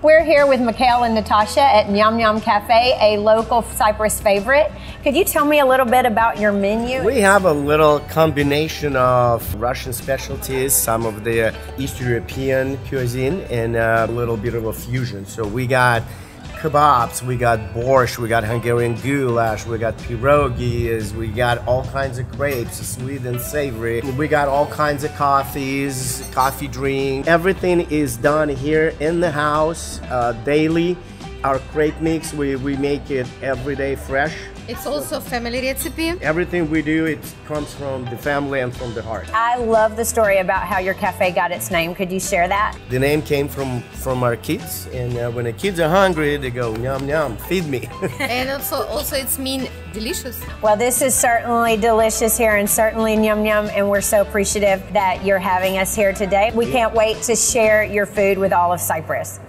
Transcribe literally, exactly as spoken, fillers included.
We're here with Mikhail and Natasha at Nyam Nyam Café, a local Cypress favorite. Could you tell me a little bit about your menu? We have a little combination of Russian specialties, some of the East European cuisine, and a little bit of a fusion. So we got kebabs, we got borscht, we got Hungarian goulash, we got pierogies, we got all kinds of crepes, sweet and savory. We got all kinds of coffees, coffee drink. Everything is done here in the house uh, daily. Our crepe mix, we, we make it every day fresh. It's also family recipe. Everything we do, it comes from the family and from the heart. I love the story about how your cafe got its name. Could you share that? The name came from, from our kids, and uh, when the kids are hungry, they go, "Nyam nyam, feed me." And also, also it's mean delicious. Well, this is certainly delicious here, and certainly Nyam Nyam, and we're so appreciative that you're having us here today. We yeah. can't wait to share your food with all of Cypress.